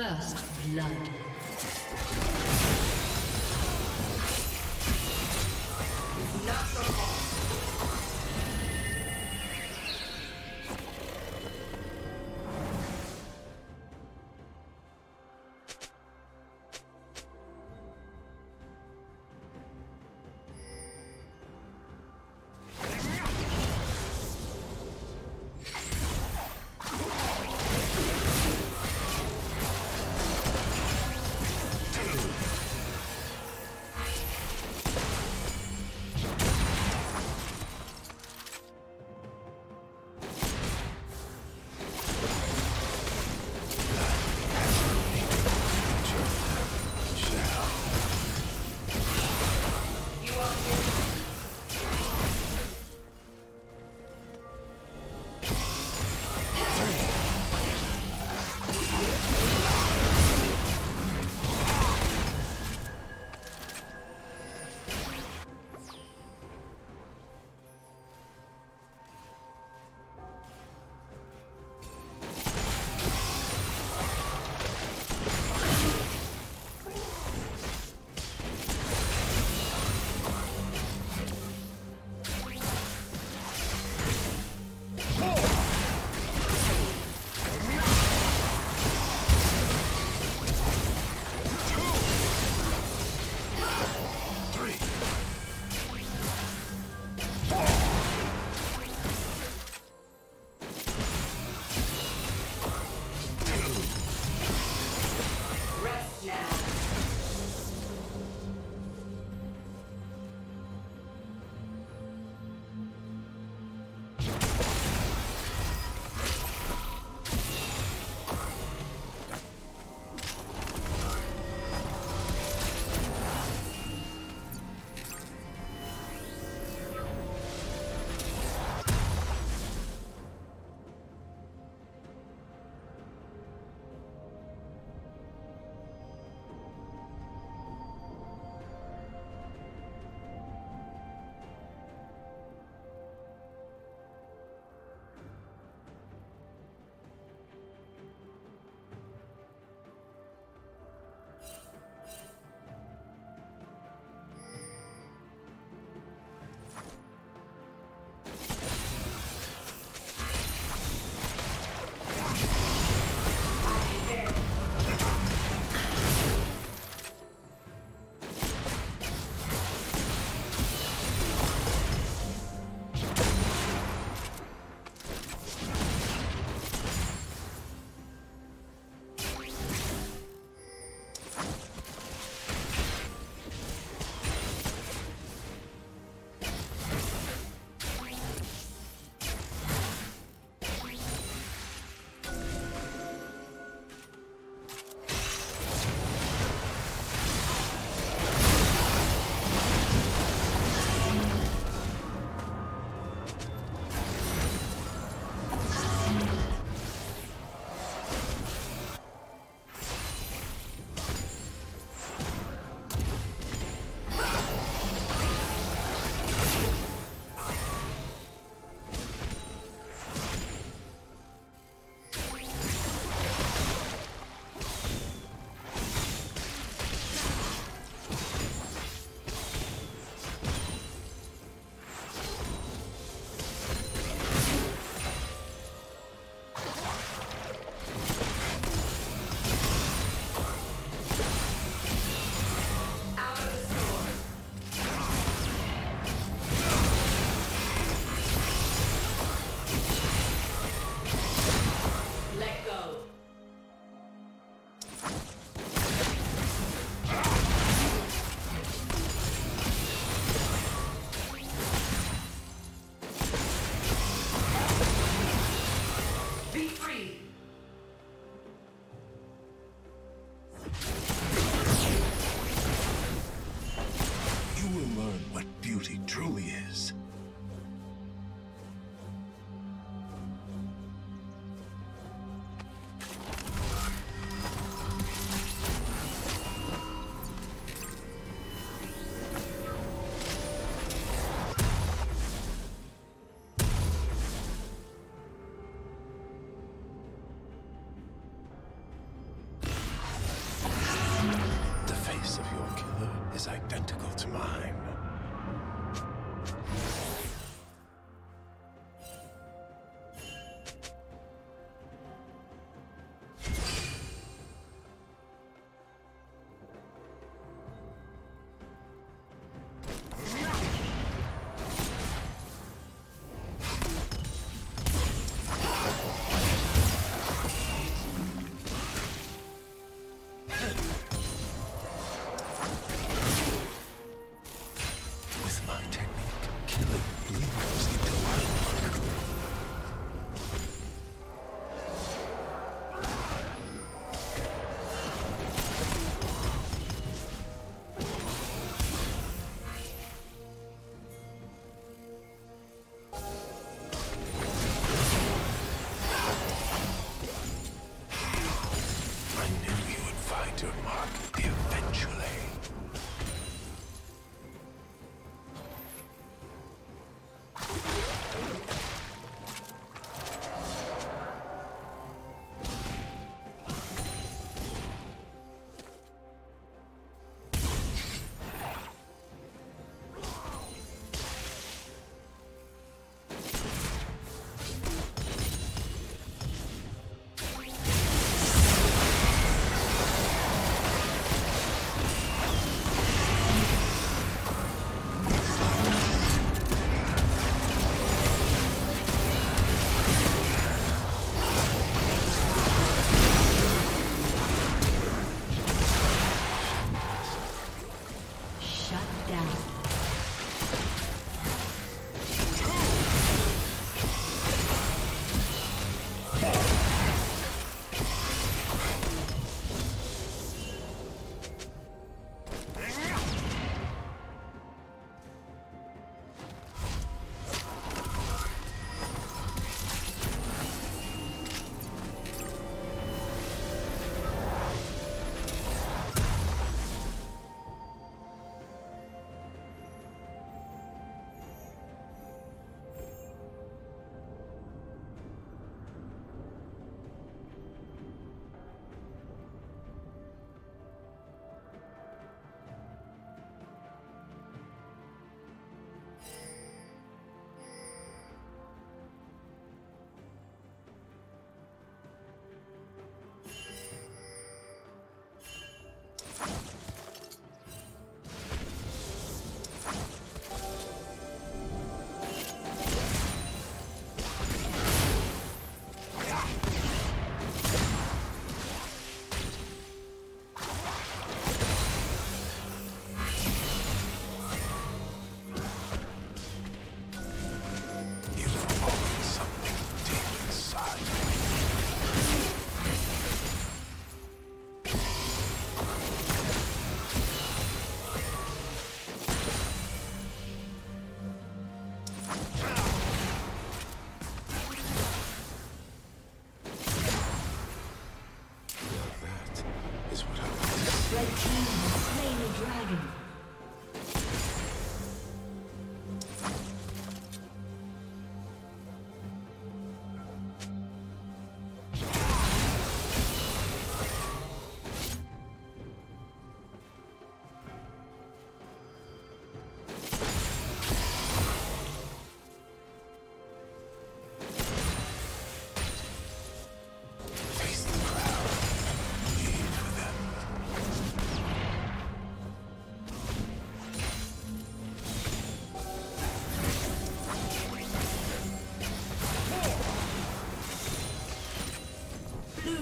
First blood.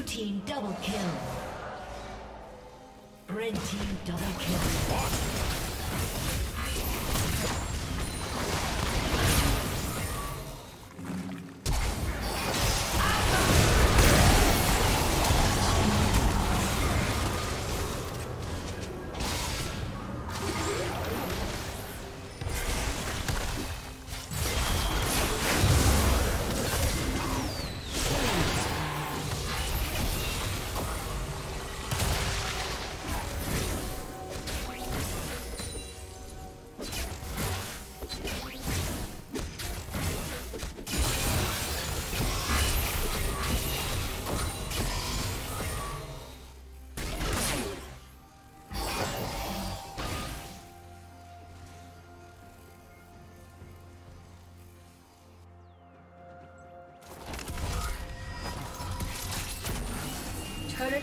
team double kill. Red team double kill. Turret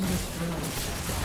been destroyed.